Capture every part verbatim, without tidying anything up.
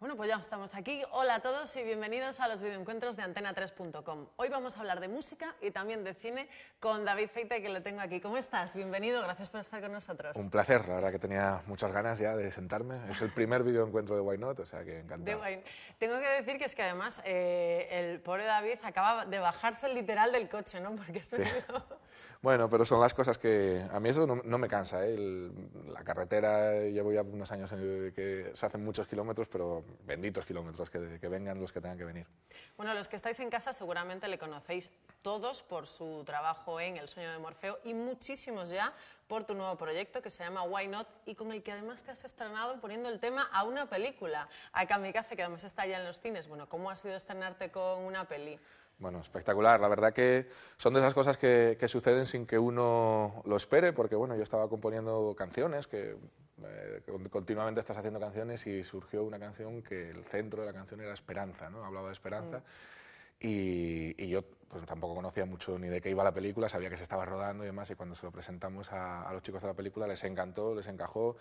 Bueno, pues ya estamos aquí. Hola a todos y bienvenidos a los videoencuentros de Antena tres punto com. Hoy vamos a hablar de música y también de cine con David Feito, que lo tengo aquí. ¿Cómo estás? Bienvenido, gracias por estar con nosotros. Un placer, la verdad que tenía muchas ganas ya de sentarme. Es el primer videoencuentro de Why Not, o sea que encantado. De tengo que decir que es que además eh, el pobre David acaba de bajarse el literal del coche, ¿no? Porque es sí. Bueno, pero son las cosas que... A mí eso no, no me cansa, ¿eh? El, la carretera, llevo ya unos años en el que se hacen muchos kilómetros, pero... benditos kilómetros, que, que vengan los que tengan que venir. Bueno, los que estáis en casa seguramente le conocéis todos por su trabajo en El sueño de Morfeo y muchísimos ya por tu nuevo proyecto que se llama Why Not y con el que además te has estrenado poniendo el tema a una película, a Kamikaze, que además está ya en los cines. Bueno, ¿cómo ha sido estrenarte con una peli? Bueno, espectacular. La verdad que son de esas cosas que, que suceden sin que uno lo espere, porque bueno, yo estaba componiendo canciones, que eh, continuamente estás haciendo canciones y surgió una canción que el centro de la canción era esperanza, ¿no? Hablaba de esperanza. Mm. Y, y yo pues, tampoco conocía mucho ni de qué iba la película, sabía que se estaba rodando y demás, y cuando se lo presentamos a, a los chicos de la película les encantó, les encajó.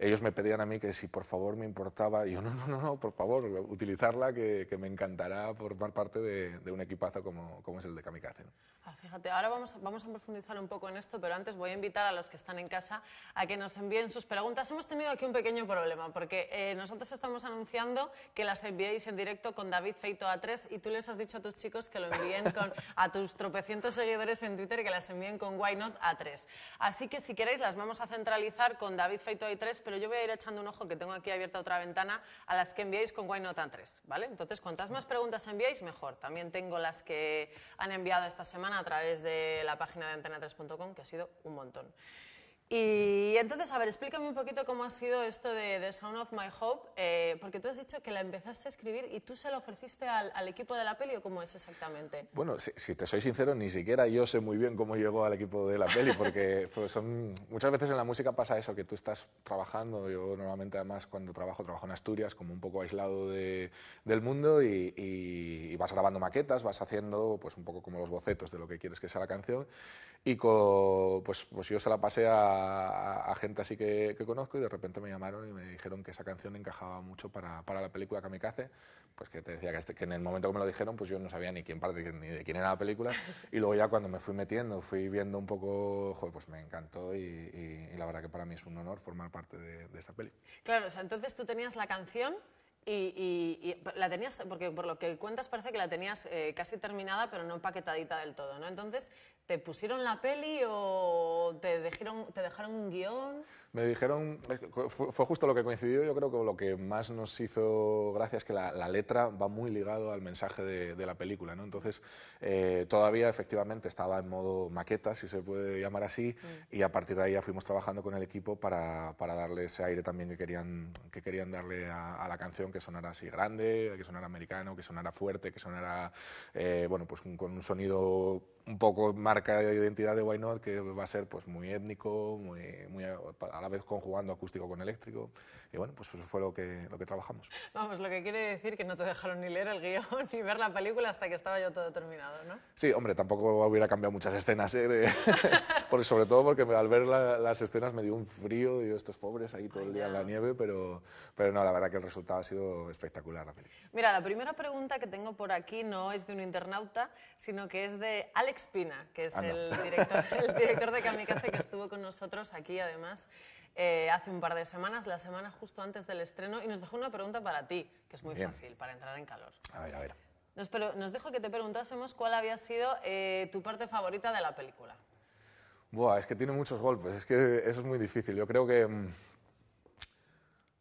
Ellos me pedían a mí que si por favor me importaba, y yo no, no, no, no por favor, utilizarla, que, que me encantará formar parte de, de un equipazo como, como es el de Kamikaze. Ah, fíjate, ahora vamos, vamos a profundizar un poco en esto, pero antes voy a invitar a los que están en casa a que nos envíen sus preguntas. Hemos tenido aquí un pequeño problema, porque eh, nosotros estamos anunciando que las enviéis en directo con David Feito A tres, y tú les has dicho a tus chicos que lo envíen con, a tus tropecientos seguidores en Twitter, que las envíen con Why Not A tres. Así que si queréis las vamos a centralizar con David Feito A tres, pero yo voy a ir echando un ojo, que tengo aquí abierta otra ventana, a las que enviáis con Why Not A tres, ¿vale? Entonces, cuantas más preguntas enviáis, mejor. También tengo las que han enviado esta semana a través de la página de Antena tres punto com, que ha sido un montón. Y entonces, a ver, explícame un poquito cómo ha sido esto de, de Sound of My Hope, eh, porque tú has dicho que la empezaste a escribir y tú se la ofreciste al, al equipo de la peli, ¿o cómo es exactamente? Bueno, si, si te soy sincero, ni siquiera yo sé muy bien cómo llegó al equipo de la peli, porque pues, son, muchas veces en la música pasa eso, que tú estás trabajando, yo normalmente además cuando trabajo, trabajo en Asturias, como un poco aislado de, del mundo, y, y, y vas grabando maquetas, vas haciendo pues un poco como los bocetos de lo que quieres que sea la canción, y co, pues, pues yo se la pasé a A, a gente así que, que conozco, y de repente me llamaron y me dijeron que esa canción encajaba mucho para, para la película Kamikaze. Pues que te decía que, este, que en el momento que me lo dijeron pues yo no sabía ni quién parte ni de quién era la película, y luego ya cuando me fui metiendo, fui viendo un poco, joder, pues me encantó, y, y, y la verdad que para mí es un honor formar parte de, de esa peli. Claro, o sea, entonces tú tenías la canción y, y, y la tenías, porque por lo que cuentas parece que la tenías eh, casi terminada pero no empaquetadita del todo, ¿no? Entonces... ¿te pusieron la peli o te dejaron, te dejaron un guión? Me dijeron, fue, fue justo lo que coincidió, yo creo que lo que más nos hizo gracia es que la, la letra va muy ligado al mensaje de, de la película, ¿no? Entonces, eh, todavía efectivamente estaba en modo maqueta, si se puede llamar así, mm. y a partir de ahí ya fuimos trabajando con el equipo para, para darle ese aire también que querían, que querían darle a, a la canción, que sonara así grande, que sonara americano, que sonara fuerte, que sonara, eh, bueno, pues con un sonido... un poco marca de identidad de Why Not, que va a ser pues muy étnico, muy, muy a la vez conjugando acústico con eléctrico, y bueno, pues eso fue lo que, lo que trabajamos. Vamos, lo que quiere decir que no te dejaron ni leer el guión ni ver la película hasta que estaba yo todo terminado, ¿no? Sí, hombre, tampoco hubiera cambiado muchas escenas, ¿eh? De... porque, sobre todo porque al ver la, las escenas me dio un frío, y estos pobres ahí todo Ay, el día ya. en la nieve, pero, pero no, la verdad que el resultado ha sido espectacular la película. Mira, la primera pregunta que tengo por aquí no es de un internauta, sino que es de Alex Pina, que es ah, no. el, director, el director de Kamikaze, que estuvo con nosotros aquí además eh, hace un par de semanas, la semana justo antes del estreno, y nos dejó una pregunta para ti, que es muy Bien. fácil, para entrar en calor. A ver, a ver. Nos, pero, nos dejó que te preguntásemos cuál había sido eh, tu parte favorita de la película. Buah, es que tiene muchos golpes, es que eso es muy difícil. Yo creo que... Mmm...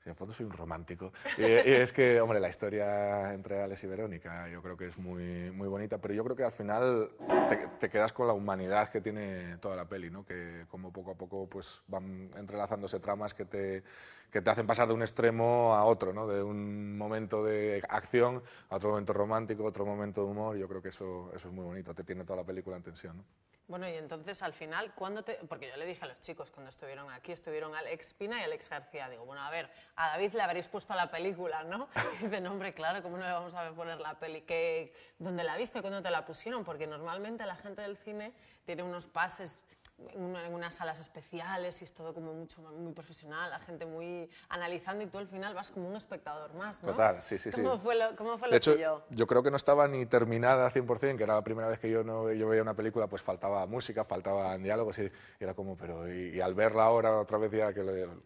en fondo soy un romántico, y, y es que, hombre, la historia entre Alex y Verónica yo creo que es muy, muy bonita, pero yo creo que al final te, te quedas con la humanidad que tiene toda la peli, ¿no? Que como poco a poco pues, van entrelazándose tramas que te, que te hacen pasar de un extremo a otro, ¿no? De un momento de acción a otro momento romántico, otro momento de humor, yo creo que eso, eso es muy bonito, te tiene toda la película en tensión, ¿no? Bueno, y entonces al final, ¿cuándo te...? Porque yo le dije a los chicos cuando estuvieron aquí, estuvieron Alex Pina y Alex García, digo, bueno, a ver, a David le habréis puesto la película, ¿no? Y dicen, hombre, claro, ¿cómo no le vamos a poner la peli? ¿Qué... ¿Dónde la viste? ¿Cuándo te la pusieron? Porque normalmente la gente del cine tiene unos pases en, una, en unas salas especiales y es todo como mucho, muy profesional, la gente muy analizando y tú al final vas como un espectador más, ¿no? Total, sí, sí, ¿Cómo sí. Fue lo, ¿Cómo fue de lo hecho, que yo? Yo creo que no estaba ni terminada cien por cien, que era la primera vez que yo, no, yo veía una película, pues faltaba música, faltaban diálogos y, y era como, pero... Y, y al verla ahora otra vez ya, que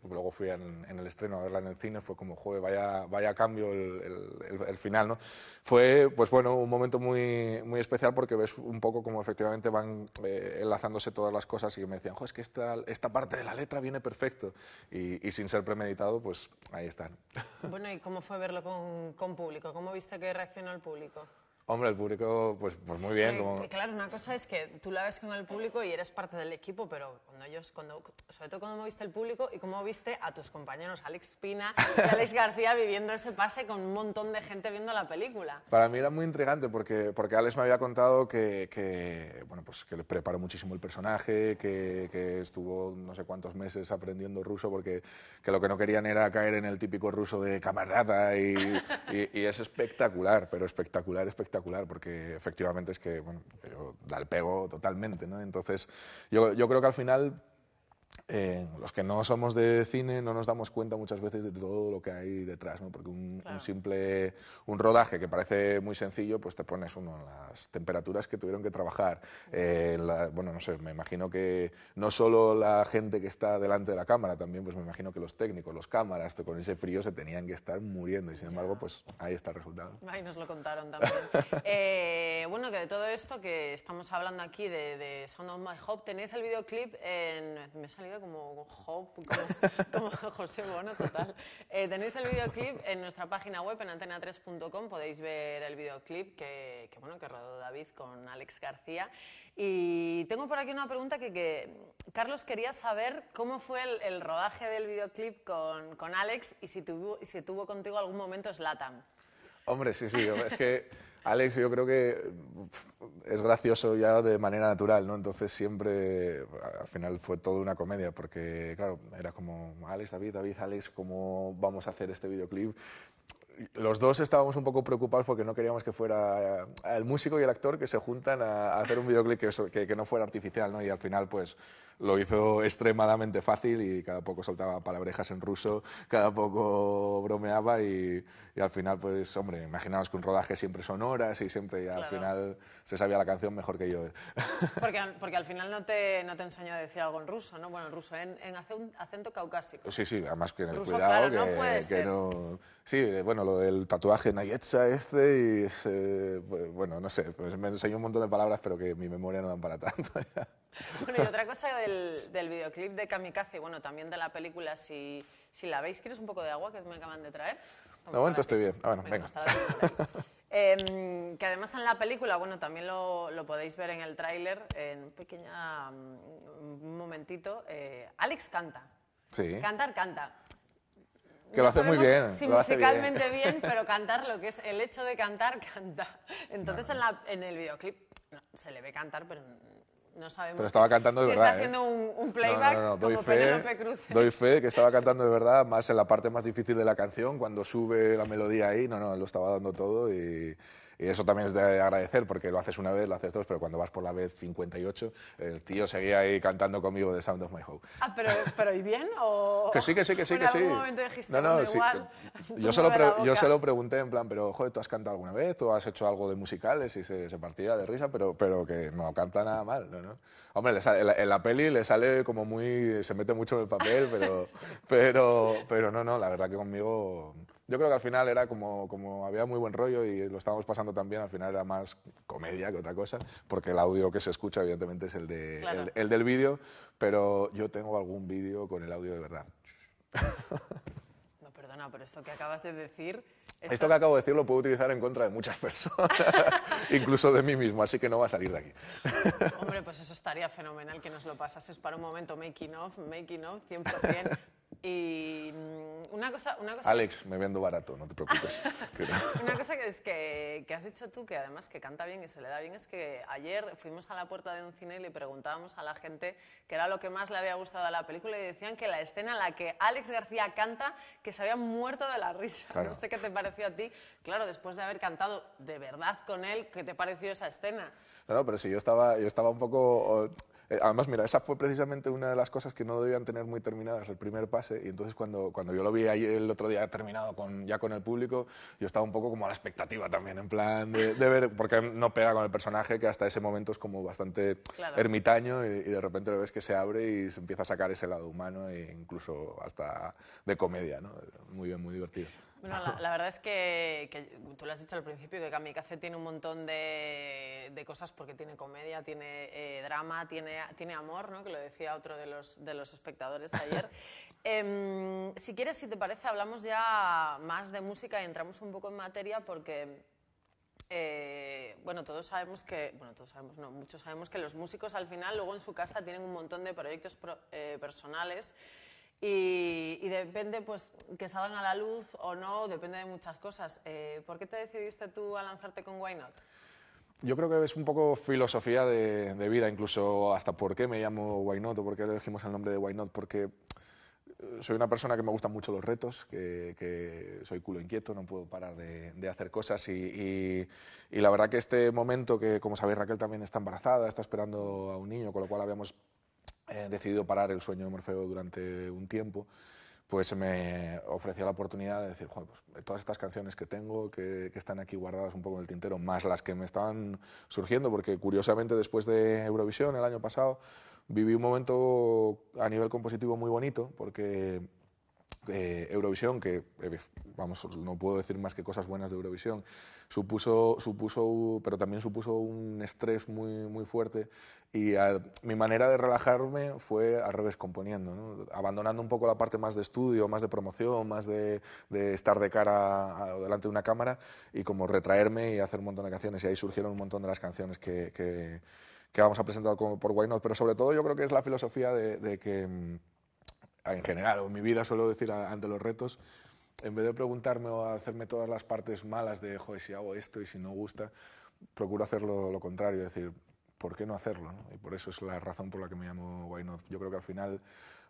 luego fui en, en el estreno a verla en el cine, fue como, joder, vaya, vaya cambio el, el, el final, ¿no? Fue, pues bueno, un momento muy, muy especial porque ves un poco como efectivamente van eh, enlazándose todas las cosas y me decían, jo, es que esta, esta parte de la letra viene perfecto y, y sin ser premeditado, pues ahí están. Bueno, ¿y cómo fue verlo con, con público? ¿Cómo viste que reaccionó el público? Hombre, el público, pues, pues muy bien. Eh, como... Claro, una cosa es que tú la ves con el público y eres parte del equipo, pero cuando ellos, cuando, sobre todo cómo viste el público y cómo viste a tus compañeros Alex Pina y Alex García viviendo ese pase con un montón de gente viendo la película. Para mí era muy intrigante porque, porque Alex me había contado que, que, bueno, pues que le preparó muchísimo el personaje, que, que estuvo no sé cuántos meses aprendiendo ruso porque que lo que no querían era caer en el típico ruso de camarada y, y, y es espectacular, pero espectacular, espectacular. espectacular, porque efectivamente es que, bueno, yo da el pego totalmente, ¿no? Entonces, yo, yo creo que al final, eh, los que no somos de cine no nos damos cuenta muchas veces de todo lo que hay detrás, ¿no? Porque un, claro. un simple un rodaje que parece muy sencillo, pues te pones uno en las temperaturas que tuvieron que trabajar. Eh, la, bueno, no sé, me imagino que no solo la gente que está delante de la cámara, también pues me imagino que los técnicos, los cámaras, con ese frío se tenían que estar muriendo y sin embargo, pues ahí está el resultado. Ahí nos lo contaron también. eh, bueno, que de todo esto que estamos hablando aquí de, de Sound of My Hope, tenéis el videoclip en... Me he salido como Hope, como, como José Bono, total. Eh, tenéis el videoclip en nuestra página web, en antena tres punto com, podéis ver el videoclip que, que, bueno, que rodó David con Alex García. Y tengo por aquí una pregunta que, que Carlos quería saber cómo fue el, el rodaje del videoclip con, con Alex y si tuvo, si tuvo contigo algún momento Zlatan. Hombre, sí, sí, es que... Alex, yo creo que es gracioso ya de manera natural, ¿no? Entonces siempre, al final fue toda una comedia, porque claro, era como, Alex, David, David, Alex, ¿cómo vamos a hacer este videoclip? Los dos estábamos un poco preocupados porque no queríamos que fuera el músico y el actor que se juntan a hacer un videoclip que, que, que no fuera artificial, ¿no? Y al final, pues, lo hizo extremadamente fácil y cada poco soltaba palabrejas en ruso, cada poco bromeaba y, y al final, pues, hombre, imaginaos que un rodaje siempre son horas y siempre y al claro. final se sabía la canción mejor que yo. Porque, porque al final no te, no te enseñó a decir algo en ruso, ¿no? Bueno, en ruso, en, en acento caucásico. Sí, sí, además que en el ruso, cuidado claro, que, no puede que ser. No... Sí, bueno, lo del tatuaje Nayetsa este y ese, bueno, no sé, pues me enseñó un montón de palabras pero que mi memoria no dan para tanto. Ya. Bueno, y otra cosa del, del videoclip de Kamikaze, bueno, también de la película, si, si la veis, ¿quieres un poco de agua que me acaban de traer? De momento estoy bien, ah, bueno, venga. venga. Eh, que además en la película, bueno, también lo, lo podéis ver en el tráiler, en un pequeño um, momentito, eh, Alex canta, sí. cantar canta. Que no lo hace muy bien. Sí, musicalmente bien. bien, pero cantar, lo que es el hecho de cantar, canta. Entonces no. en, la, en el videoclip no, se le ve cantar, pero no sabemos. Pero estaba cantando de si verdad. Está haciendo ¿eh? un, un playback no, no, no, no. como Penélope Cruz. Doy fe que estaba cantando de verdad, más en la parte más difícil de la canción, cuando sube la melodía ahí, no, no, lo estaba dando todo y... Y eso también es de agradecer, porque lo haces una vez, lo haces dos, pero cuando vas por la vez cincuenta y ocho, el tío seguía ahí cantando conmigo de Sound of My Hope. Ah, pero, pero ¿y bien? ¿O que sí, que sí, que sí, que sí. En algún momento dijiste, no, no, sí, igual. Yo se, lo yo se lo pregunté en plan, pero, joder, ¿tú has cantado alguna vez? ¿Tú has hecho algo de musicales? Y se, se partía de risa, pero, pero que no canta nada mal, ¿no? ¿no? Hombre, le sale, en, la, en la peli le sale como muy... Se mete mucho en el papel, pero, pero, pero no, no, la verdad que conmigo... Yo creo que al final era como, como había muy buen rollo y lo estábamos pasando también, al final era más comedia que otra cosa, porque el audio que se escucha evidentemente es el, de, claro. el, el del vídeo, pero yo tengo algún vídeo con el audio de verdad. No, perdona, pero esto que acabas de decir... Esto, esto que acabo de decir lo puedo utilizar en contra de muchas personas, incluso de mí mismo, así que no va a salir de aquí. Hombre, pues eso estaría fenomenal que nos lo pasases para un momento, making of, making of, cien por cien. Y una cosa, una cosa Alex, es... me vendo barato, no te preocupes. Una cosa que, es que, que has dicho tú, que además que canta bien y se le da bien, es que ayer fuimos a la puerta de un cine y le preguntábamos a la gente qué era lo que más le había gustado a la película y decían que la escena en la que Alex García canta, que se había muerto de la risa. Claro. No sé qué te pareció a ti. Claro, después de haber cantado de verdad con él, ¿qué te pareció esa escena? No, no, pero sí, yo estaba, yo estaba un poco... Además, mira, esa fue precisamente una de las cosas que no debían tener muy terminadas, el primer pase, y entonces cuando, cuando yo lo vi ahí el otro día terminado con, ya con el público, yo estaba un poco como a la expectativa también, en plan de, de ver, porque no pega con el personaje, que hasta ese momento es como bastante claro. ermitaño, y, y de repente lo ves que se abre y se empieza a sacar ese lado humano, e incluso hasta de comedia, ¿no? Muy bien, muy divertido. Bueno, la, la verdad es que, que tú lo has dicho al principio, que Kamikaze tiene un montón de, de cosas, porque tiene comedia, tiene eh, drama, tiene, tiene amor, ¿no? Que lo decía otro de los, de los espectadores ayer. eh, si quieres, si te parece, hablamos ya más de música y entramos un poco en materia, porque eh, bueno, todos sabemos que, bueno, todos sabemos, no, muchos sabemos que los músicos al final luego en su casa tienen un montón de proyectos pro, eh, personales. Y, y depende, pues, que salgan a la luz o no, depende de muchas cosas. Eh, ¿Por qué te decidiste tú a lanzarte con Why Not? Yo creo que es un poco filosofía de, de vida, incluso hasta por qué me llamo Why Not o por qué elegimos el nombre de Why Not, porque soy una persona que me gustan mucho los retos, que, que soy culo inquieto, no puedo parar de, de hacer cosas y, y, y la verdad que este momento, que como sabéis Raquel también está embarazada, está esperando a un niño, con lo cual habíamos he decidido parar El sueño de Morfeo durante un tiempo, pues se me ofreció la oportunidad de decir, joder, pues todas estas canciones que tengo, que, que están aquí guardadas un poco en el tintero, más las que me estaban surgiendo, porque curiosamente después de Eurovisión el año pasado viví un momento a nivel compositivo muy bonito, porque Eh, Eurovisión, que eh, vamos, no puedo decir más que cosas buenas de Eurovisión, supuso, supuso, pero también supuso un estrés muy, muy fuerte, y a, mi manera de relajarme fue al revés, componiendo, ¿no? Abandonando un poco la parte más de estudio, más de promoción, más de, de estar de cara a, delante de una cámara, y como retraerme y hacer un montón de canciones, y ahí surgieron un montón de las canciones que, que, que vamos a presentar como por Why Not, pero sobre todo yo creo que es la filosofía de, de que en general, o en mi vida suelo decir ante los retos, en vez de preguntarme o hacerme todas las partes malas de, joder, si hago esto y si no gusta, procuro hacer lo contrario, decir, ¿por qué no hacerlo? ¿No? Y por eso es la razón por la que me llamo Why Not. Yo creo que al final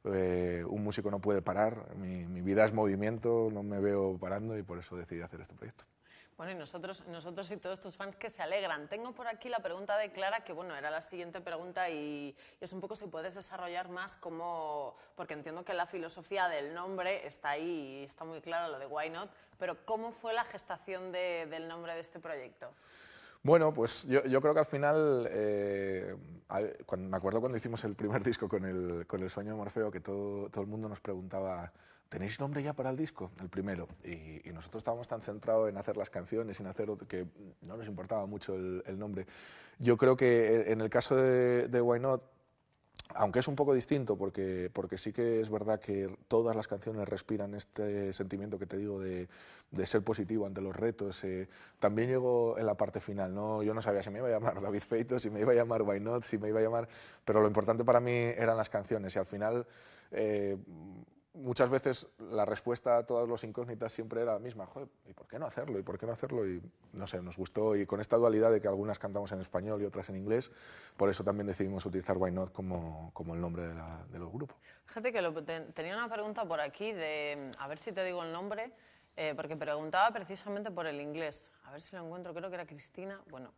eh, un músico no puede parar, mi, mi vida es movimiento, no me veo parando y por eso decidí hacer este proyecto. Bueno, y nosotros, nosotros y todos tus fans que se alegran. Tengo por aquí la pregunta de Clara, que bueno, era la siguiente pregunta y, y es un poco si puedes desarrollar más cómo, porque entiendo que la filosofía del nombre está ahí y está muy clara lo de Why Not, pero ¿cómo fue la gestación de, del nombre de este proyecto? Bueno, pues yo, yo creo que al final, eh, cuando, me acuerdo cuando hicimos el primer disco con el, con el sueño de Morfeo, que todo, todo el mundo nos preguntaba, ¿tenéis nombre ya para el disco? El primero. Y, y nosotros estábamos tan centrados en hacer las canciones, en hacer otro, que no nos importaba mucho el, el nombre. Yo creo que en el caso de, de Why Not, aunque es un poco distinto, porque, porque sí que es verdad que todas las canciones respiran este sentimiento que te digo de, de ser positivo ante los retos, eh, también llegó en la parte final, ¿no? Yo no sabía si me iba a llamar David Feito, si me iba a llamar Why Not, si me iba a llamar, pero lo importante para mí eran las canciones y al final eh, muchas veces la respuesta a todas las incógnitas siempre era la misma, joder, ¿y por qué no hacerlo? ¿Y por qué no hacerlo? Y no sé, nos gustó, y con esta dualidad de que algunas cantamos en español y otras en inglés, por eso también decidimos utilizar Why Not como, como el nombre de, la, de los grupos. Fíjate que lo, te, tenía una pregunta por aquí, de a ver si te digo el nombre, eh, porque preguntaba precisamente por el inglés, a ver si lo encuentro, creo que era Cristina, bueno,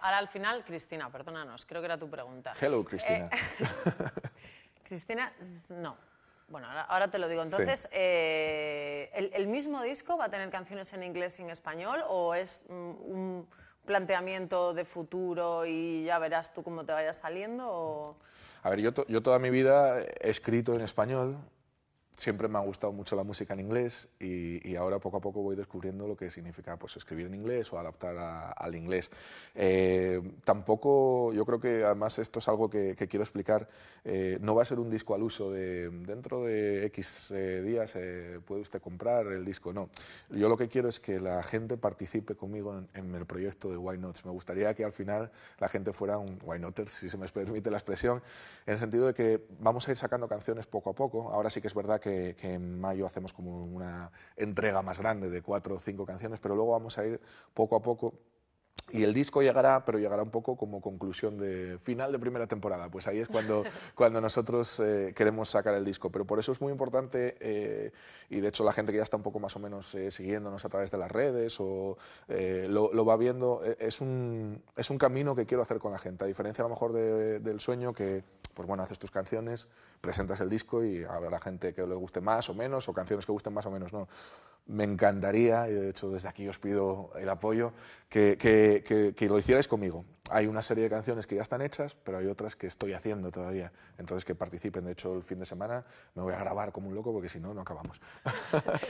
ahora al final Cristina, perdónanos, creo que era tu pregunta. Hello, Cristina. Eh, Cristina, no. Bueno, ahora, ahora te lo digo. Entonces, sí. eh, ¿el, ¿el mismo disco va a tener canciones en inglés y en español o es mm, un planteamiento de futuro y ya verás tú cómo te vaya saliendo? O... A ver, yo, to yo toda mi vida he escrito en español, siempre me ha gustado mucho la música en inglés y, y ahora poco a poco voy descubriendo lo que significa pues, escribir en inglés o adaptar a, al inglés. Eh, tampoco, yo creo que además esto es algo que, que quiero explicar, eh, no va a ser un disco al uso de dentro de X eh, días eh, puede usted comprar el disco, no. Yo lo que quiero es que la gente participe conmigo en, en el proyecto de Why Not. Me gustaría que al final la gente fuera un Why Notter, si se me permite la expresión, en el sentido de que vamos a ir sacando canciones poco a poco. Ahora sí que es verdad que Que, que en mayo hacemos como una entrega más grande de cuatro o cinco canciones, pero luego vamos a ir poco a poco Y el disco llegará, pero llegará un poco como conclusión de final de primera temporada. Pues ahí es cuando, cuando nosotros eh, queremos sacar el disco. Pero por eso es muy importante, eh, y de hecho la gente que ya está un poco más o menos eh, siguiéndonos a través de las redes o eh, lo, lo va viendo, es un, es un camino que quiero hacer con la gente. A diferencia a lo mejor de, de, del sueño, que pues bueno, haces tus canciones, presentas el disco y habrá gente que le guste más o menos, o canciones que gusten más o menos, no. Me encantaría, y de hecho desde aquí os pido el apoyo, que, que, que, que lo hicierais conmigo. Hay una serie de canciones que ya están hechas, pero hay otras que estoy haciendo todavía. Entonces, que participen. De hecho, el fin de semana me voy a grabar como un loco, porque si no, no acabamos.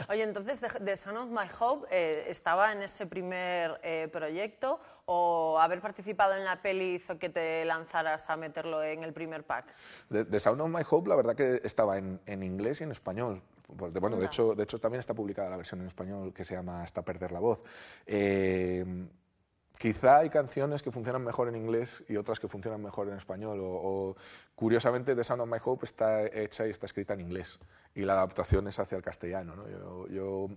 Oye, entonces, The Sound of My Hope eh, estaba en ese primer eh, proyecto, o haber participado en la peli hizo que te lanzaras a meterlo en el primer pack. The, The Sound of My Hope, la verdad que estaba en, en inglés y en español. Pues de, bueno, de hecho, de hecho, también está publicada la versión en español que se llama Hasta perder la voz. Eh, quizá hay canciones que funcionan mejor en inglés y otras que funcionan mejor en español. O, o curiosamente, The Sound of My Hope está hecha y está escrita en inglés. Y la adaptación es hacia el castellano, ¿no? Yo, yo,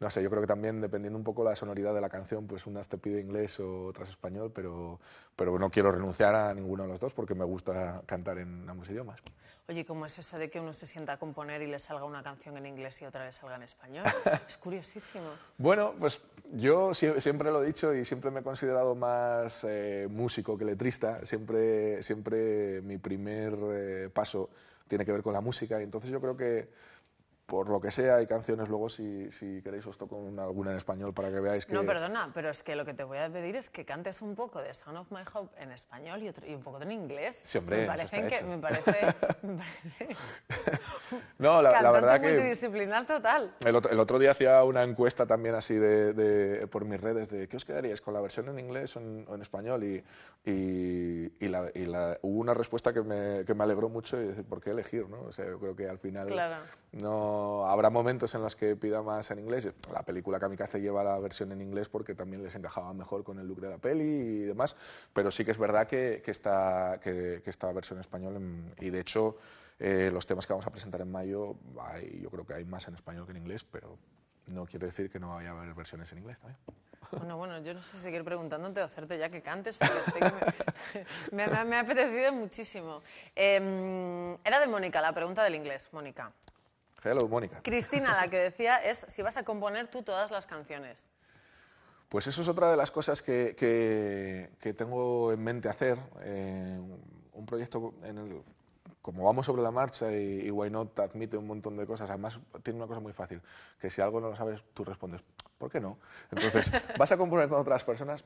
no sé, yo creo que también, dependiendo un poco la sonoridad de la canción, pues unas te pide inglés o otras español, pero, pero no quiero renunciar a ninguno de los dos porque me gusta cantar en ambos idiomas. Oye, ¿cómo es eso de que uno se sienta a componer y le salga una canción en inglés y otra le salga en español? Es curiosísimo. Bueno, pues yo siempre lo he dicho y siempre me he considerado más eh, músico que letrista. Siempre, siempre mi primer eh, paso tiene que ver con la música, y entonces yo creo que, por lo que sea, hay canciones, luego si, si queréis os toco una, alguna en español para que veáis que... No, perdona, pero es que lo que te voy a pedir es que cantes un poco de Sound of My Hope en español y, otro, y un poco en inglés. Sí, hombre, me parece que me parece, me parece... No, la, la verdad que... multidisciplinar total. El otro, el otro día hacía una encuesta también así de, de, por mis redes de ¿qué os quedaríais, con la versión en inglés o en, o en español? Y, y, y, la, y la, hubo una respuesta que me, que me alegró mucho, y decir, ¿por qué elegir? ¿No? O sea, yo creo que al final... Claro. No... Habrá momentos en los que pida más en inglés. La película Kamikaze lleva la versión en inglés porque también les encajaba mejor con el look de la peli y demás, pero sí que es verdad que, que, está, que, que está versión en español en, y de hecho eh, los temas que vamos a presentar en mayo hay, yo creo que hay más en español que en inglés, pero no quiere decir que no vaya a haber versiones en inglés también. Bueno, bueno, yo no sé si seguir preguntándote o hacerte ya que cantes, porque estoy que me, me, me, me ha apetecido muchísimo. Eh, era de Mónica, la pregunta del inglés, Mónica. Hello, Mónica. Cristina, la que decía es si vas a componer tú todas las canciones. Pues eso es otra de las cosas que, que, que tengo en mente hacer. Eh, un proyecto en el... Como vamos sobre la marcha y, y Why Not admite un montón de cosas, además tiene una cosa muy fácil, que si algo no lo sabes, tú respondes, ¿por qué no? Entonces, ¿vas a componer con otras personas?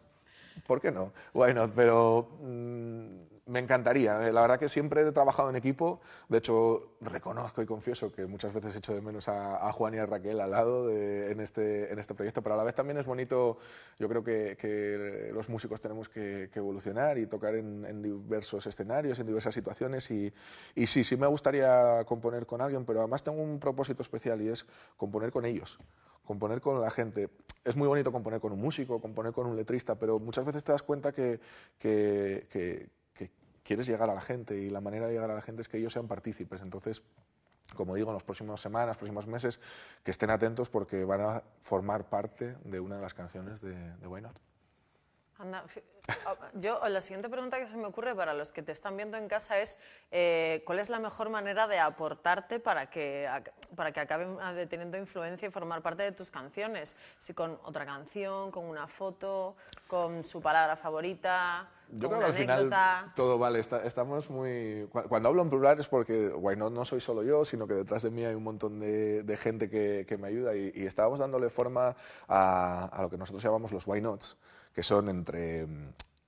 ¿Por qué no? Why Not, pero... Mmm, me encantaría. La verdad que siempre he trabajado en equipo. De hecho, reconozco y confieso que muchas veces echo de menos a, a Juan y a Raquel al lado de, en, este, en este proyecto, pero a la vez también es bonito. Yo creo que, que los músicos tenemos que, que evolucionar y tocar en, en diversos escenarios, en diversas situaciones, y, y sí, sí me gustaría componer con alguien, pero además tengo un propósito especial y es componer con ellos. Componer con la gente. Es muy bonito componer con un músico, componer con un letrista, pero muchas veces te das cuenta que... que, que quieres llegar a la gente, y la manera de llegar a la gente es que ellos sean partícipes. Entonces, como digo, en las próximas semanas, próximos meses, que estén atentos porque van a formar parte de una de las canciones de, de Why Not. Anda, yo, la siguiente pregunta que se me ocurre para los que te están viendo en casa es eh, ¿cuál es la mejor manera de aportarte para que, para que acaben teniendo influencia y formar parte de tus canciones? Si con otra canción, con una foto, con su palabra favorita... Yo creo que al final todo vale. Está, estamos muy... Cuando hablo en plural es porque Why Not no soy solo yo, sino que detrás de mí hay un montón de, de gente que, que me ayuda, y, y estábamos dándole forma a, a lo que nosotros llamamos los Why Nots, que son entre...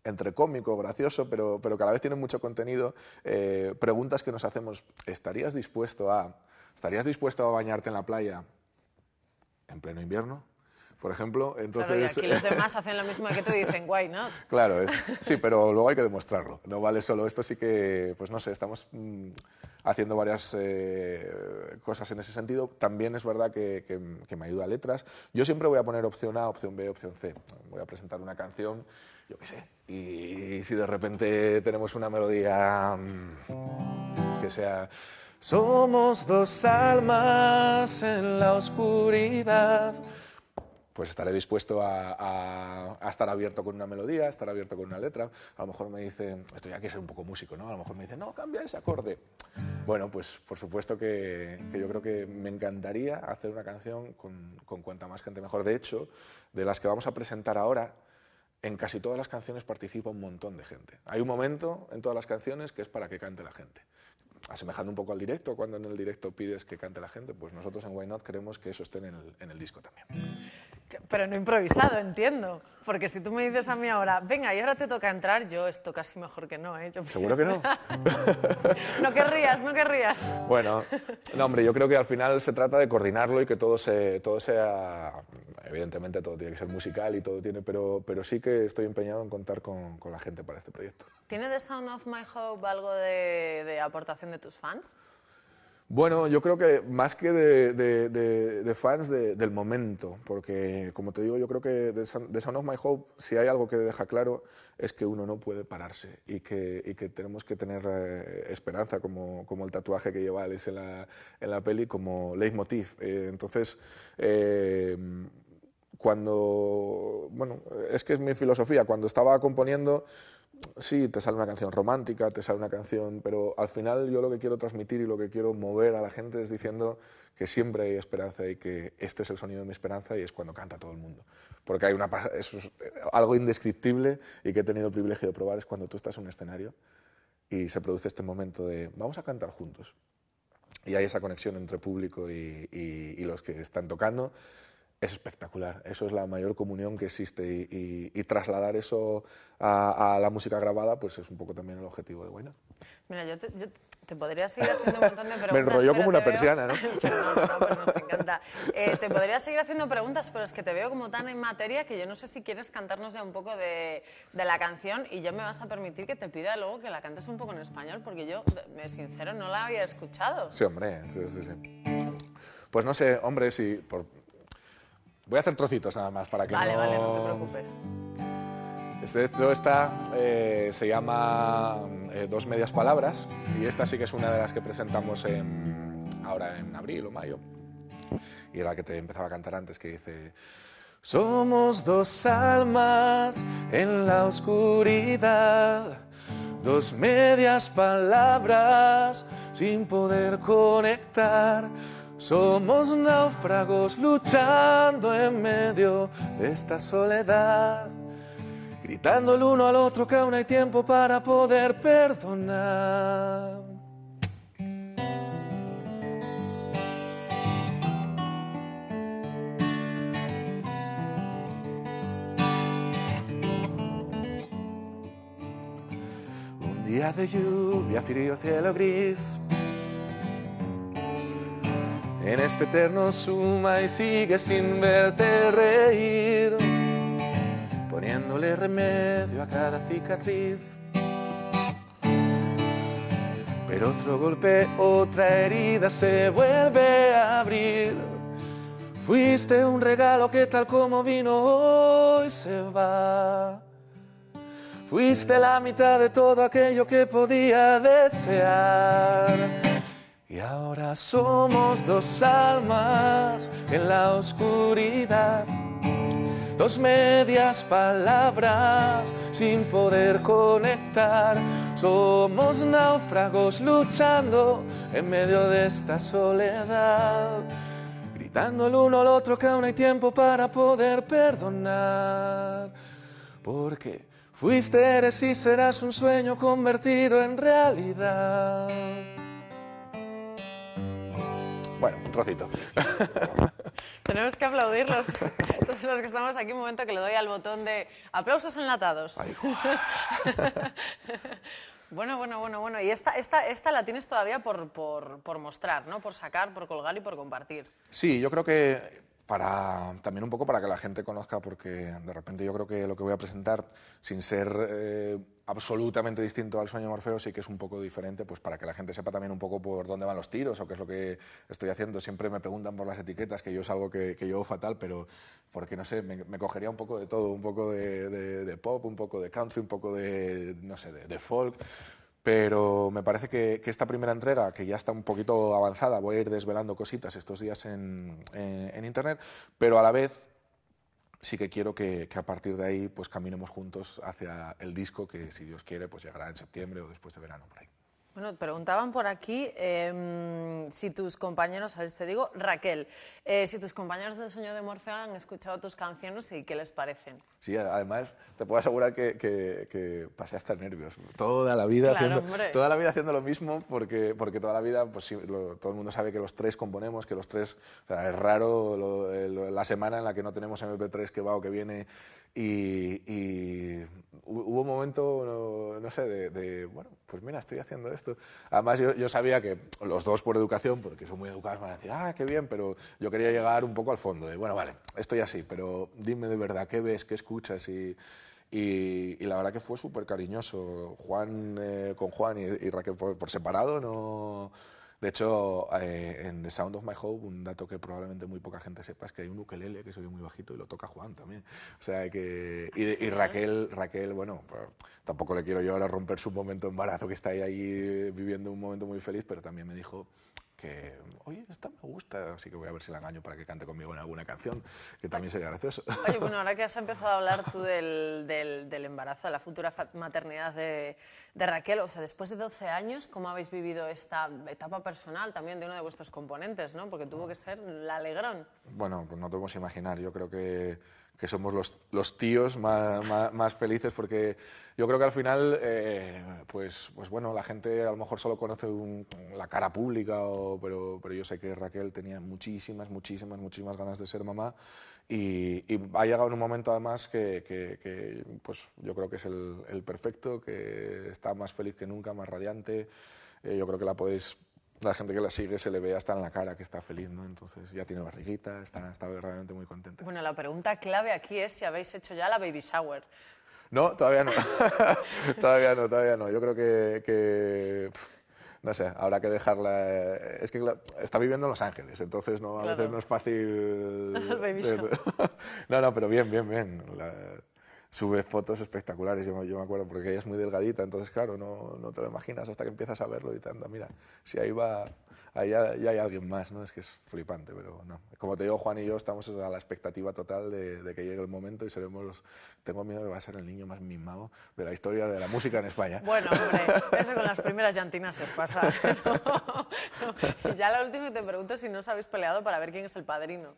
entre cómico, gracioso, pero, pero que a la vez tienen mucho contenido, eh, preguntas que nos hacemos. ¿Estarías dispuesto a... ¿Estarías dispuesto a bañarte en la playa en pleno invierno? Por ejemplo, entonces... Claro, y aquí los demás hacen lo mismo que tú y dicen, why not. Claro, es, sí, pero luego hay que demostrarlo. No vale solo esto, sí que, pues no sé, estamos mm, haciendo varias eh, cosas en ese sentido. También es verdad que, que, que me ayuda a letras. Yo siempre voy a poner opción A, opción B, opción C. Voy a presentar una canción, yo qué sé, y si de repente tenemos una melodía mm, que sea... Somos dos almas en la oscuridad... pues estaré dispuesto a, a, a estar abierto con una melodía, a estar abierto con una letra. A lo mejor me dicen, esto ya que ser un poco músico, ¿no? A lo mejor me dicen, no, cambia ese acorde. Bueno, pues por supuesto que, que yo creo que me encantaría hacer una canción con, con cuanta más gente mejor. De hecho, de las que vamos a presentar ahora, en casi todas las canciones participa un montón de gente. Hay un momento en todas las canciones que es para que cante la gente. Asemejando un poco al directo, cuando en el directo pides que cante la gente, pues nosotros en Why Not queremos que eso esté en el, en el disco también. Pero no improvisado, entiendo. Porque si tú me dices a mí ahora, venga, y ahora te toca entrar, yo esto casi mejor que no, ¿eh? Yo... ¿Seguro que no? No querrías, no querrías. Bueno, no, hombre, yo creo que al final se trata de coordinarlo y que todo, se, todo sea... Evidentemente todo tiene que ser musical y todo tiene... Pero, pero sí que estoy empeñado en contar con, con la gente para este proyecto. ¿Tiene The Sound of My Hope algo de, de aportación de tus fans? Bueno, yo creo que más que de, de, de, de fans de, del momento, porque como te digo, yo creo que de Sound of My Hope, si hay algo que deja claro, es que uno no puede pararse y que, y que tenemos que tener eh, esperanza, como, como el tatuaje que lleva Alex en la, en la peli, como leitmotiv. Eh, entonces, eh, cuando... Bueno, es que es mi filosofía. Cuando estaba componiendo... Sí, te sale una canción romántica, te sale una canción, pero al final yo lo que quiero transmitir y lo que quiero mover a la gente es diciendo que siempre hay esperanza y que este es el sonido de mi esperanza y es cuando canta todo el mundo. Porque hay una, eso es algo indescriptible y que he tenido el privilegio de probar, es cuando tú estás en un escenario y se produce este momento de vamos a cantar juntos. Y hay esa conexión entre público y, y, y los que están tocando. Es espectacular, eso es la mayor comunión que existe y, y, y trasladar eso a, a la música grabada pues es un poco también el objetivo de Why Not. Mira, yo te, yo te podría seguir haciendo un montón de preguntas. Me enrolló como una persiana, veo... ¿no? No, no, no, pero nos encanta. Eh, te podría seguir haciendo preguntas, pero es que te veo como tan en materia que yo no sé si quieres cantarnos ya un poco de, de la canción y ya me vas a permitir que te pida luego que la cantes un poco en español porque yo, me sincero, no la había escuchado. Sí, hombre, sí, sí, sí. Pues no sé, hombre, si... Por... Voy a hacer trocitos nada más para que vale, no... Vale, vale, no te preocupes. Este, esto está, eh, se llama eh, Dos medias palabras y esta sí que es una de las que presentamos en, ahora en abril o mayo. Y era la que te empezaba a cantar antes que dice... Somos dos almas en la oscuridad, dos medias palabras sin poder conectar. Somos náufragos luchando en medio de esta soledad, gritando el uno al otro que aún hay tiempo para poder perdonar. Un día de lluvia, frío, cielo gris. En este eterno suma y sigue sin verte reír, poniéndole remedio a cada cicatriz. Pero otro golpe, otra herida se vuelve a abrir. Fuiste un regalo que tal como vino hoy se va. Fuiste la mitad de todo aquello que podía desear. Y ahora somos dos almas en la oscuridad, dos medias palabras sin poder conectar. Somos náufragos luchando en medio de esta soledad, gritando el uno al otro que aún hay tiempo para poder perdonar. Porque fuiste, eres y serás un sueño convertido en realidad. Bueno, un trocito. Tenemos que aplaudirlos. Todos los que estamos aquí, un momento que le doy al botón de aplausos enlatados. Ay, bueno, bueno, bueno, bueno. Y esta, esta, esta la tienes todavía por, por, por mostrar, ¿no? Por sacar, por colgar y por compartir. Sí, yo creo que para, también un poco para que la gente conozca, porque de repente yo creo que lo que voy a presentar, sin ser... Eh, absolutamente distinto al sueño de Morfeo, sí que es un poco diferente, pues para que la gente sepa también un poco por dónde van los tiros o qué es lo que estoy haciendo. Siempre me preguntan por las etiquetas, que yo es algo que, que llevo fatal, pero porque, no sé, me, me cogería un poco de todo, un poco de, de, de pop, un poco de country, un poco de, no sé, de, de folk, pero me parece que, que esta primera entrega, que ya está un poquito avanzada, voy a ir desvelando cositas estos días en, en, en internet, pero a la vez sí que quiero que, que a partir de ahí pues caminemos juntos hacia el disco que, si Dios quiere, pues llegará en septiembre o después de verano por ahí. Bueno, preguntaban por aquí eh, si tus compañeros, a ver si te digo, Raquel, eh, si tus compañeros del Sueño de Morfeo han escuchado tus canciones y qué les parecen. Sí, además te puedo asegurar que, que, que pasé hasta nervios toda la vida, claro, haciendo, toda la vida haciendo lo mismo, porque, porque toda la vida, pues sí, lo, todo el mundo sabe que los tres componemos, que los tres, o sea, es raro lo, lo, la semana en la que no tenemos eme pe tres que va o que viene. Y, y hubo un momento, no, no sé, de, de, bueno, pues mira, estoy haciendo esto. Además, yo, yo sabía que los dos, por educación, porque son muy educados, van a decir, ah, qué bien, pero yo quería llegar un poco al fondo, de, bueno, vale, estoy así, pero dime de verdad, ¿qué ves, qué escuchas? Y, y, y la verdad que fue súper cariñoso. Juan, eh, con Juan y, y Raquel por, por separado, no... De hecho, eh, en The Sound of My Hope, un dato que probablemente muy poca gente sepa, es que hay un ukelele que se oye muy bajito y lo toca Juan también. O sea que... Y, y Raquel, Raquel, bueno, pues, tampoco le quiero yo ahora romper su momento de embarazo, que está ahí, ahí viviendo un momento muy feliz, pero también me dijo que, oye, esta me gusta, así que voy a ver si la engaño para que cante conmigo en alguna canción, que también sería gracioso. Oye, bueno, ahora que has empezado a hablar tú del, del, del embarazo, de la futura maternidad de, de Raquel, o sea, después de doce años, ¿cómo habéis vivido esta etapa personal también de uno de vuestros componentes, ¿no? Porque tuvo que ser la alegrón. Bueno, pues no te podemos imaginar, yo creo que... que somos los, los tíos más, más, más felices, porque yo creo que al final, eh, pues, pues bueno, la gente a lo mejor solo conoce un, la cara pública, o, pero, pero yo sé que Raquel tenía muchísimas, muchísimas, muchísimas ganas de ser mamá, y, y ha llegado en un momento además que, que, que pues yo creo que es el, el perfecto, que está más feliz que nunca, más radiante, eh, yo creo que la podéis... La gente que la sigue se le ve hasta en la cara que está feliz, ¿no? Entonces ya tiene barriguita, está, está verdaderamente muy contenta. Bueno, la pregunta clave aquí es si habéis hecho ya la baby shower. No, todavía no. todavía no, todavía no. Yo creo que... que... No sé, habrá que dejarla... Es que claro, está viviendo en Los Ángeles, entonces no, a claro. veces no es fácil... El baby shower. No, no, pero bien, bien, bien. La... Sube fotos espectaculares, yo, yo me acuerdo, porque ella es muy delgadita, entonces, claro, no, no te lo imaginas hasta que empiezas a verlo y te anda, mira, si ahí va, ahí ya, ya hay alguien más, ¿no? Es que es flipante, pero no. Como te digo, Juan y yo estamos a la expectativa total de, de que llegue el momento y seremos, tengo miedo que va a ser el niño más mimado de la historia de la música en España. Bueno, hombre, eso con las primeras llantinas se os pasa. No, no. Ya lo último que te pregunto es si no os habéis peleado para ver quién es el padrino.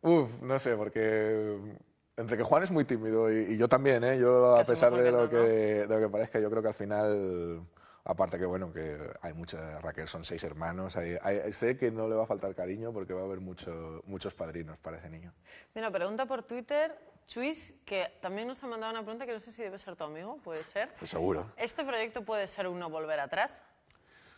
Uf, no sé, porque... Entre que Juan es muy tímido y, y yo también, ¿eh? Yo, a pesar de lo, que, de lo que parezca, yo creo que al final, aparte que bueno, que hay mucha Raquel, son seis hermanos, hay, hay, sé que no le va a faltar cariño porque va a haber mucho, muchos padrinos para ese niño. Mira, pregunta por Twitter, Chuis, que también nos ha mandado una pregunta que no sé si debe ser tu amigo, puede ser. Pues seguro. ¿Este proyecto puede ser uno volver atrás?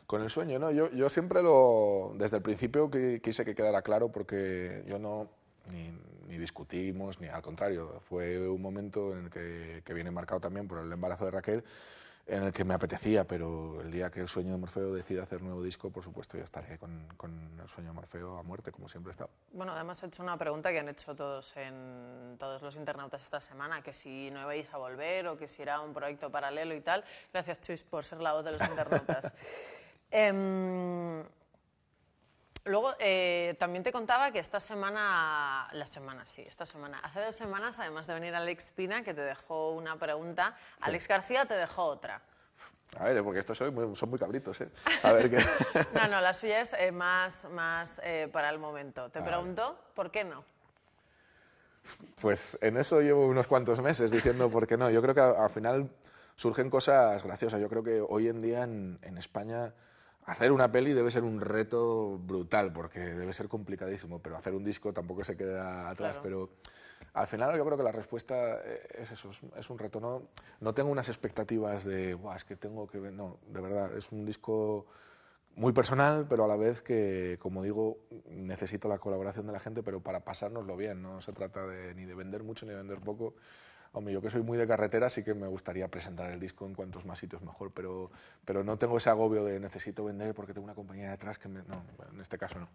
Con el sueño, no, yo, yo siempre lo, desde el principio quise que quedara claro porque yo no... Ni, ni discutimos, ni al contrario. Fue un momento en el que, que viene marcado también por el embarazo de Raquel, en el que me apetecía, pero el día que el Sueño de Morfeo decida hacer un nuevo disco, por supuesto yo estaré con, con el Sueño de Morfeo a muerte, como siempre he estado. Bueno, además he hecho una pregunta que han hecho todos, en, todos los internautas esta semana, que si no ibais a volver o que si era un proyecto paralelo y tal. Gracias, Chuis, por ser la voz de los internautas. eh, Luego, eh, también te contaba que esta semana, la semana, sí, esta semana, hace dos semanas, además de venir Alex Pina, que te dejó una pregunta, sí. Alex García te dejó otra. A ver, porque estos son muy, son muy cabritos, ¿eh? A ver qué... No, no, la suya es eh, más, más eh, para el momento. Te pregunto, ¿por qué no? Pues en eso llevo unos cuantos meses diciendo por qué no. Yo creo que al final surgen cosas graciosas. Yo creo que hoy en día en, en España... Hacer una peli debe ser un reto brutal, porque debe ser complicadísimo, pero hacer un disco tampoco se queda atrás, claro. Pero al final yo creo que la respuesta es eso, es un reto. No, no tengo unas expectativas de, buah, es que tengo que ver, no, de verdad, es un disco muy personal, pero a la vez que, como digo, necesito la colaboración de la gente, pero para pasárnoslo bien, no se trata de, ni de vender mucho ni de vender poco. Hombre, yo que soy muy de carretera, sí que me gustaría presentar el disco en cuantos más sitios mejor, pero, pero no tengo ese agobio de necesito vender porque tengo una compañía detrás que me... No, en este caso no.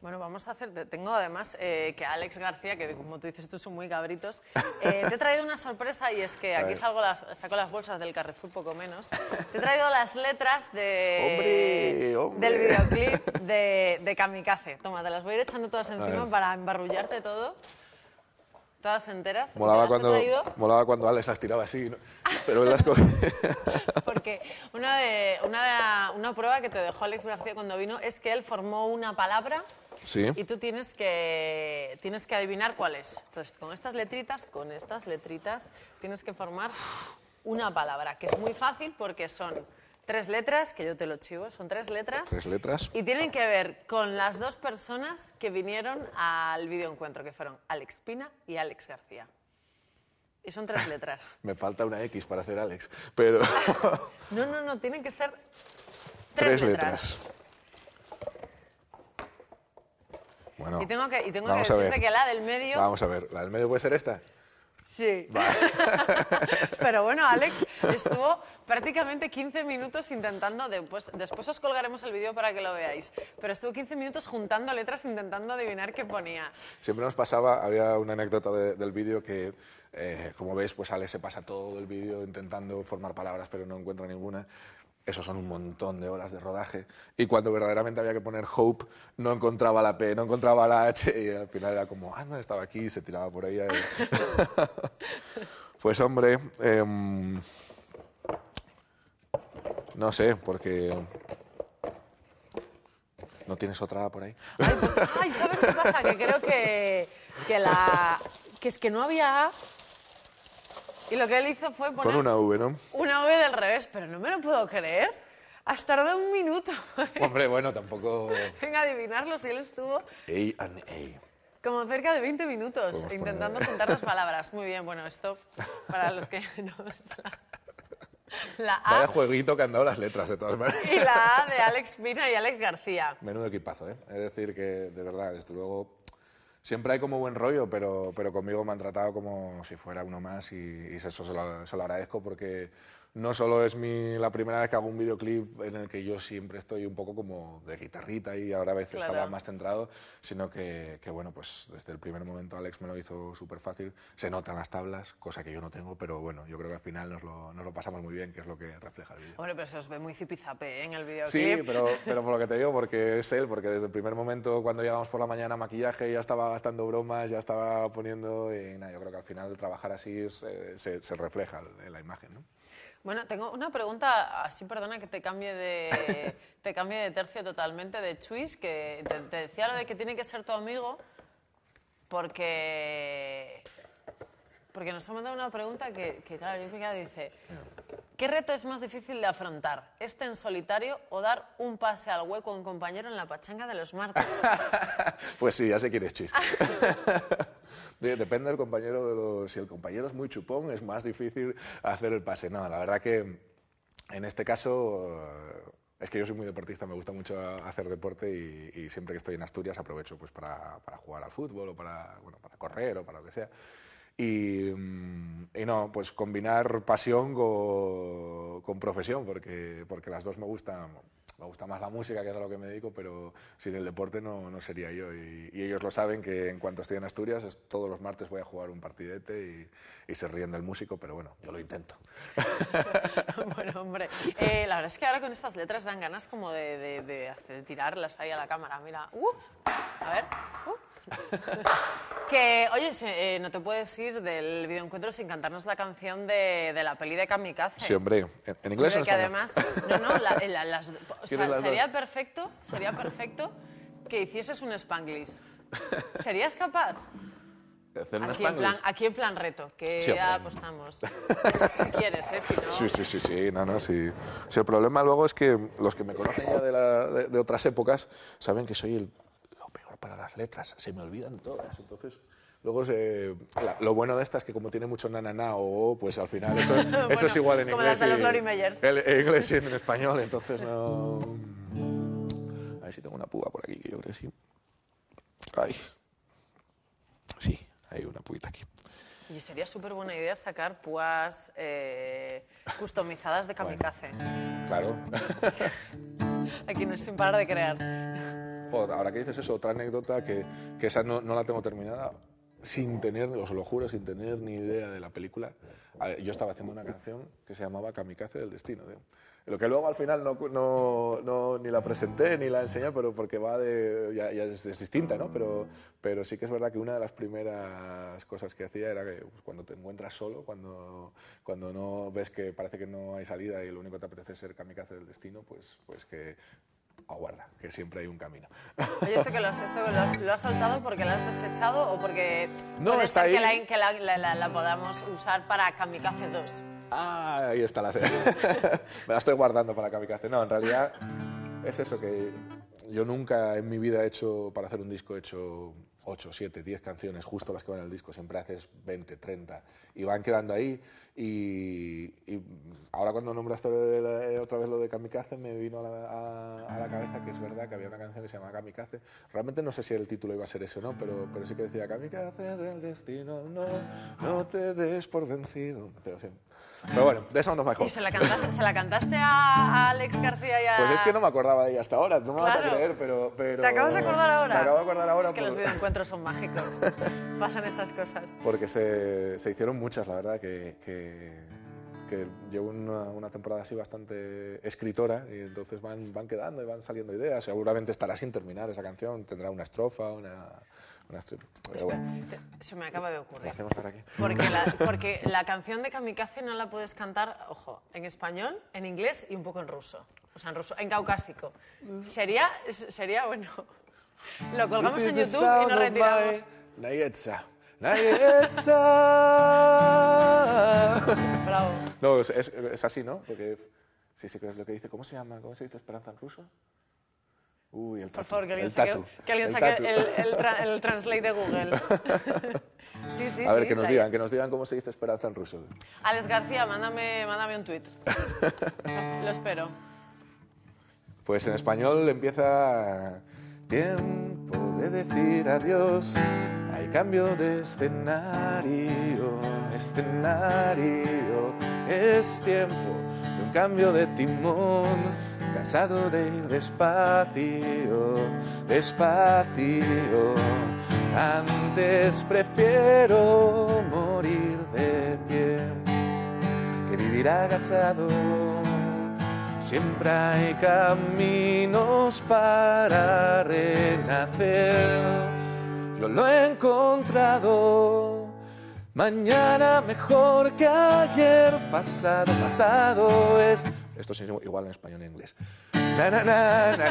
Bueno, vamos a hacer... Tengo además eh, que Alex García, que como tú dices, estos son muy cabritos, eh, te he traído una sorpresa y es que aquí salgo las, saco las bolsas del Carrefour, poco menos. Te he traído las letras de, ¡Hombre, hombre! Del videoclip de, de Kamikaze. Toma, te las voy a ir echando todas encima para embarrullarte todo. ¿Todas enteras? Molaba, cuando, molaba cuando Alex las tiraba así, ¿no? Pero él las cogía. Porque una, de, una, de, una prueba que te dejó Alex García cuando vino es que él formó una palabra. Sí. Y tú tienes que, tienes que adivinar cuál es. Entonces, con estas letritas, con estas letritas, tienes que formar una palabra, que es muy fácil porque son tres letras, que yo te lo chivo, son tres letras. Tres letras. Y tienen que ver con las dos personas que vinieron al videoencuentro, que fueron Alex Pina y Alex García. Y son tres letras. Me falta una X para hacer Alex, pero... No, no, no, tienen que ser tres, tres letras. letras. Bueno, y tengo que, y tengo que decirte que la del medio... Vamos a ver, ¿la del medio puede ser esta? Sí. Vale. Pero bueno, Alex estuvo prácticamente quince minutos intentando... Después, después os colgaremos el vídeo para que lo veáis. Pero estuvo quince minutos juntando letras intentando adivinar qué ponía. Siempre nos pasaba, había una anécdota de, del vídeo que... Eh, como veis, pues Alex se pasa todo el vídeo intentando formar palabras, pero no encuentra ninguna. Eso son un montón de horas de rodaje. Y cuando verdaderamente había que poner Hope, no encontraba la P, no encontraba la H. Y al final era como, ah, no, estaba aquí, y se tiraba por ella. Y... Pues hombre, eh, no sé, porque... ¿No tienes otra por ahí? Ay, pues, ay, ¿sabes qué pasa? Que creo que, que la... Que es que no había... Y lo que él hizo fue poner... Con una V, ¿no? Una V del revés, pero no me lo puedo creer. Has tardado un minuto. Hombre, bueno, tampoco... Venga, adivinarlo, si él estuvo... Ey, and ey. Como cerca de veinte minutos, podemos intentando poner... juntar las palabras. Muy bien, bueno, esto para los que no... La A... Vaya jueguito que han dado las letras, de todas maneras. Y la A de Alex Pina y Alex García. Menudo equipazo, ¿eh? Es decir, que de verdad, desde luego... Siempre hay como buen rollo, pero, pero conmigo me han tratado como si fuera uno más y, y eso se lo, se lo agradezco porque no solo es mi, la primera vez que hago un videoclip en el que yo siempre estoy un poco como de guitarrita y ahora a veces claro. Estaba más centrado, sino que, que bueno, pues desde el primer momento Alex me lo hizo súper fácil. Se notan las tablas, cosa que yo no tengo, pero bueno, yo creo que al final nos lo, nos lo pasamos muy bien, que es lo que refleja el vídeo. Bueno, pero se os ve muy zipizape, ¿eh?, en el videoclip. Sí, pero, pero por lo que te digo, porque es él, porque desde el primer momento cuando llegamos por la mañana a maquillaje ya estaba gastando bromas, ya estaba poniendo... Y nada, yo creo que al final trabajar así es, eh, se, se refleja en la imagen, ¿no? Bueno, tengo una pregunta, así perdona que te cambie de, te cambie de tercio totalmente, de Chuis, que te, te decía lo de que tiene que ser tu amigo, porque, porque nos ha mandado una pregunta que, que claro, yo creo que dice, ¿qué reto es más difícil de afrontar? ¿Este en solitario o dar un pase al hueco a un compañero en la pachanga de los martes? Pues sí, ya sé quién es Chuis. Depende del compañero, de lo, si el compañero es muy chupón es más difícil hacer el pase. No, la verdad que en este caso, es que yo soy muy deportista, me gusta mucho hacer deporte y, y siempre que estoy en Asturias aprovecho pues para, para jugar al fútbol o para, bueno, para correr o para lo que sea. Y, y no, pues combinar pasión con, con profesión, porque, porque las dos me gustan. Me gusta más la música, que es a lo que me dedico, pero sin el deporte no, no sería yo. Y, y ellos lo saben, que en cuanto estoy en Asturias, es, todos los martes voy a jugar un partidete y, y se ríen del músico, pero bueno, yo lo intento. Bueno, hombre, eh, la verdad es que ahora con estas letras dan ganas como de, de, de, hacer, de tirarlas ahí a la cámara. Mira, uh, a ver, uh. Que, oye, eh, no te puedes ir del videoencuentro sin cantarnos la canción de, de la peli de Kamikaze. Sí, hombre, en, en inglés no. Que además, no, no, la, la, las... O sea, sería perfecto, sería perfecto que hicieses un Spanglish. ¿Serías capaz? ¿De hacer un aquí, Spanglish? En plan, aquí en plan reto, que sí, ya apostamos. Si quieres, ¿eh? Si no... Sí, sí, sí, sí, no, no, sí. Si el problema luego es que los que me conocen ya de, la, de, de otras épocas saben que soy el, lo peor para las letras, se me olvidan todas, entonces... Luego, se, la, lo bueno de esta es que como tiene mucho nananá o, pues al final eso, bueno, eso es igual en como inglés, las de los Lori Meyers. En, en inglés y en español, entonces no... A ver si tengo una púa por aquí, que yo creo que sí. Ay. Sí, hay una púita aquí. Y sería súper buena idea sacar púas eh, customizadas de Kamikaze. Bueno, claro. Aquí no es sin parar de crear. Ahora que dices eso, otra anécdota que, que esa no, no la tengo terminada. sin tener, os lo juro, sin tener ni idea de la película. Yo estaba haciendo una canción que se llamaba Kamikaze del Destino, tío. Lo que luego al final no, no, no, ni la presenté ni la enseñé, pero porque va de, ya, ya es, es distinta, ¿no? Pero, pero sí que es verdad que una de las primeras cosas que hacía era que pues, cuando te encuentras solo, cuando, cuando no ves que parece que no hay salida y lo único que te apetece es ser kamikaze del destino, pues, pues que... aguarda, que siempre hay un camino. Oye, ¿esto que lo has, esto que lo has, lo has soltado porque la has desechado o porque no, puede ser ahí. que, la, que la, la, la, la podamos usar para Kamikaze dos? Ah, ahí está la serie. Me la estoy guardando para Kamikaze. No, en realidad es eso, que yo nunca en mi vida he hecho, para hacer un disco, he hecho ocho, siete, diez canciones, justo las que van al disco, siempre haces veinte, treinta, y van quedando ahí, y, y ahora cuando nombraste otra vez lo de Kamikaze, me vino a la, a, a la cabeza que es verdad que había una canción que se llamaba Kamikaze, realmente no sé si el título iba a ser ese o no, pero, pero sí que decía, Kamikaze del destino, no, no te des por vencido, pero, sí. Pero bueno, de Sound of My Hope. ¿Y se la cantaste, se la cantaste a Alex García y a...? Pues es que no me acordaba de ella hasta ahora, no me claro. vas a creer, pero, pero... ¿Te acabas de acordar ahora? Me acabo de acordar ahora. Es que por... los videoencuentros son mágicos, pasan estas cosas. Porque se, se hicieron muchas, la verdad, que, que, que llevo una, una temporada así bastante escritora y entonces van, van quedando y van saliendo ideas. Seguramente estará sin terminar esa canción, tendrá una estrofa, una... una estrofa. Pero bueno, se me acaba de ocurrir. ¿Lo hacemos para aquí? Porque, la, porque la canción de Kamikaze no la puedes cantar, ojo, en español, en inglés y un poco en ruso, o sea, en ruso, en caucásico. Sería, sería bueno... Lo colgamos en YouTube y nos retiramos. Nayetza. Nayetza. Bravo. No, es, es, es así, ¿no? Porque sí, sí, que es lo que dice. ¿Cómo se llama? ¿Cómo se dice esperanza en ruso? Uy, el tatu. Por favor, que alguien el saque, que alguien el, saque el, el, tra, el translate de Google. Sí, sí, a ver, sí, que nos digan, que nos digan cómo se dice esperanza en ruso. Alex García, mándame, mándame un tuit. Lo espero. Pues en español empieza... Tiempo de decir adiós, hay cambio de escenario, escenario. Es tiempo de un cambio de timón, cansado de ir despacio, despacio. Antes prefiero morir de pie que vivir agachado. Siempre hay caminos para renacer. Yo lo he encontrado. Mañana mejor que ayer. Pasado, pasado es... Esto es igual en español e inglés. Na na na na na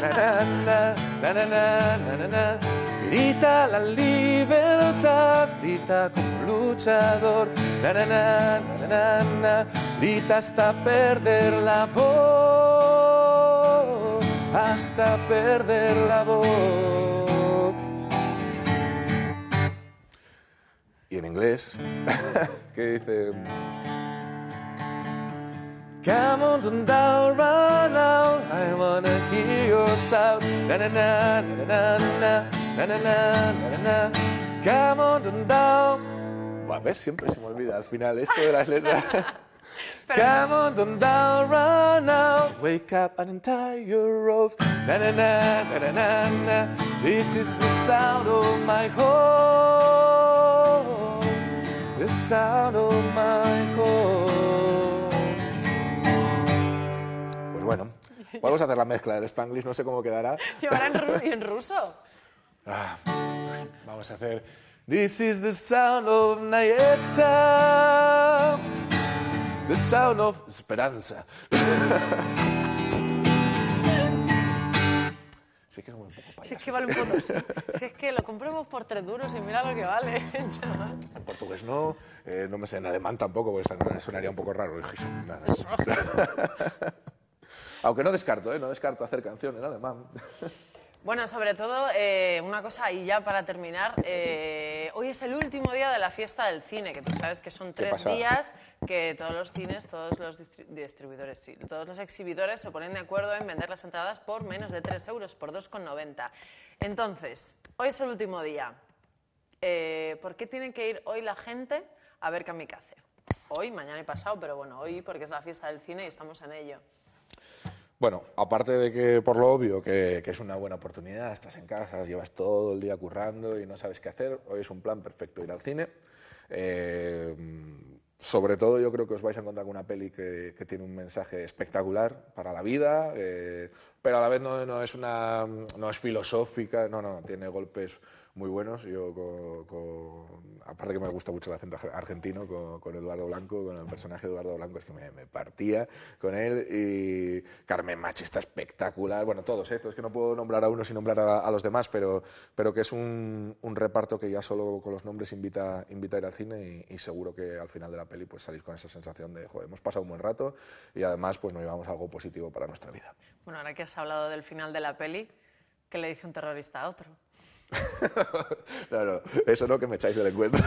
na na na na na. Grita la libertad, grita como luchador. Na na na na na na. Grita hasta perder la voz, hasta perder la voz. Y en inglés, ¿qué dice? Come on down right now, I wanna hear your sound. Na na na na na na na na na na na. Come on down. Bueno, ves, siempre se me olvida al final esto de las letras. Come on down right now, wake up and untie your ropes. Na na na na na na na. This is the sound of my hope. The sound of my hope. Bueno, vamos a hacer la mezcla del Spanglish, no sé cómo quedará. ¿Y ahora en, ru en ruso? Ah, vamos a hacer... This is the sound of Nayetza, the sound of esperanza. Sí que es un poco payaso. Sí es que vale un poco, sí. Sí es que lo compramos por tres duros y mira lo que vale, chaval. En portugués no, eh, no me sé en alemán tampoco, porque sonaría un poco raro. Aunque no descarto, ¿eh? No descarto hacer canciones en alemán. Bueno, sobre todo, eh, una cosa, y ya para terminar, eh, hoy es el último día de la fiesta del cine, que tú sabes que son tres días que todos los cines, todos los distribu distribuidores, sí, todos los exhibidores se ponen de acuerdo en vender las entradas por menos de tres euros, por dos con noventa. Entonces, hoy es el último día. Eh, ¿Por qué tiene que ir hoy la gente a ver Kamikaze? Hoy, mañana y pasado, pero bueno, hoy porque es la fiesta del cine y estamos en ello. Bueno, aparte de que por lo obvio que, que es una buena oportunidad, estás en casa, llevas todo el día currando y no sabes qué hacer, hoy es un plan perfecto ir al cine. Eh, sobre todo yo creo que os vais a encontrar con una peli que, que tiene un mensaje espectacular para la vida, eh, pero a la vez no, no, es una, no es filosófica, no, no, tiene golpes muy buenos. Yo, con, con, aparte que me gusta mucho el acento argentino, con, con Eduardo Blanco, con el personaje de Eduardo Blanco, es que me, me partía con él. Y Carmen Machi está espectacular. Bueno, todos, ¿eh? Es que no puedo nombrar a uno sin nombrar a, a los demás, pero, pero que es un, un reparto que ya solo con los nombres invita, invita a ir al cine y, y seguro que al final de la peli pues salís con esa sensación de, joder, hemos pasado un buen rato y además pues nos llevamos algo positivo para nuestra vida. Bueno, ahora que has hablado del final de la peli, ¿qué le dice un terrorista a otro? No, no, eso no, que me echáis del encuentro.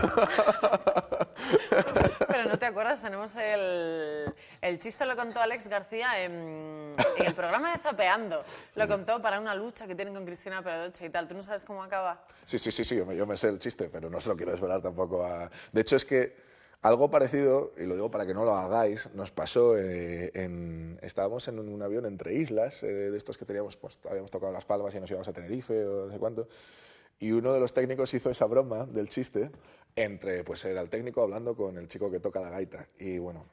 Pero no te acuerdas, tenemos el, el chiste, lo contó Alex García en, en el programa de Zapeando. Lo sí. contó para una lucha que tienen con Cristina Peradoche y tal. ¿Tú no sabes cómo acaba? Sí, sí, sí, sí yo, me, yo me sé el chiste, pero no se lo quiero desvelar tampoco a... De hecho, es que algo parecido, y lo digo para que no lo hagáis, nos pasó eh, en... Estábamos en un avión entre islas, eh, de estos que teníamos, pues, habíamos tocado Las Palmas y nos íbamos a Tenerife o no sé cuánto, y uno de los técnicos hizo esa broma del chiste entre, pues era el técnico hablando con el chico que toca la gaita, y bueno,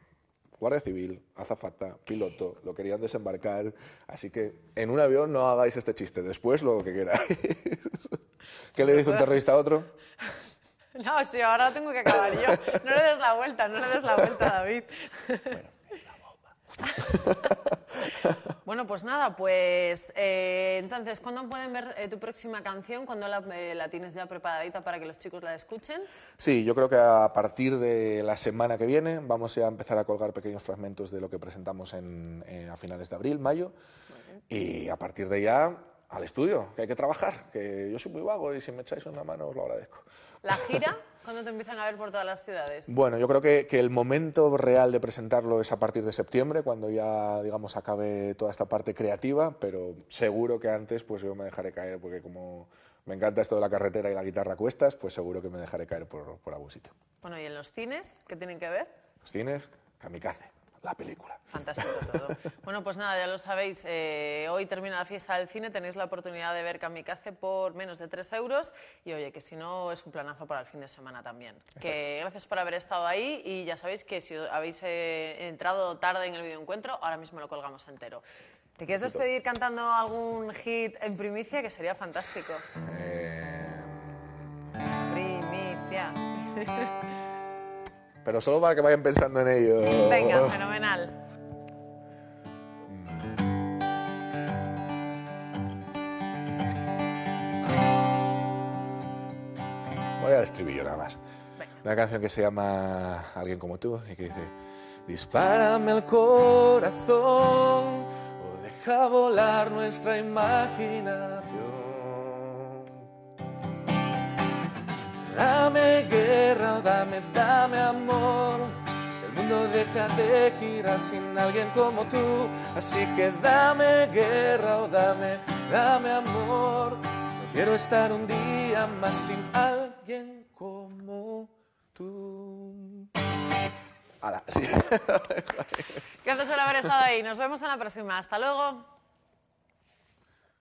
guardia civil, azafata, piloto, lo querían desembarcar, así que en un avión no hagáis este chiste, después lo que queráis. ¿Qué le dice un terrorista a otro? No, sí, ahora tengo que acabar yo. No le des la vuelta, no le des la vuelta, David. Bueno, la bomba. Bueno, pues nada, pues... Eh, entonces, ¿cuándo pueden ver eh, tu próxima canción? ¿Cuándo la, eh, la tienes ya preparadita para que los chicos la escuchen? Sí, yo creo que a partir de la semana que viene vamos a empezar a colgar pequeños fragmentos de lo que presentamos en, eh, a finales de abril, mayo. Bueno. Y a partir de ya... Al estudio, que hay que trabajar, que yo soy muy vago y si me echáis una mano os lo agradezco. ¿La gira? ¿Cuándo te empiezan a ver por todas las ciudades? Bueno, yo creo que, que el momento real de presentarlo es a partir de septiembre, cuando ya, digamos, acabe toda esta parte creativa, pero seguro que antes pues yo me dejaré caer, porque como me encanta esto de la carretera y la guitarra a cuestas, pues seguro que me dejaré caer por, por algún sitio. Bueno, ¿y en los cines? ¿Qué tienen que ver? Los cines, Kamikaze. La película. Fantástico todo. Bueno, pues nada, ya lo sabéis, eh, hoy termina la fiesta del cine, tenéis la oportunidad de ver Kamikaze por menos de tres euros y oye, que si no es un planazo para el fin de semana también. Que gracias por haber estado ahí y ya sabéis que si habéis eh, entrado tarde en el videoencuentro, ahora mismo lo colgamos entero. ¿Te quieres despedir cantando algún hit en primicia? Que sería fantástico. Eh... Primicia. Pero solo para que vayan pensando en ello. Venga, fenomenal. Voy al estribillo nada más. Venga. Una canción que se llama Alguien como tú y que dice: dispárame el corazón o deja volar nuestra imaginación. Dame guerra, dame, dame amor. El mundo deja de girar sin alguien como tú. Así que dame guerra o dame, dame amor. No quiero estar un día más sin alguien como tú. Hala, sí. Gracias por haber estado ahí. Nos vemos en la próxima. Hasta luego.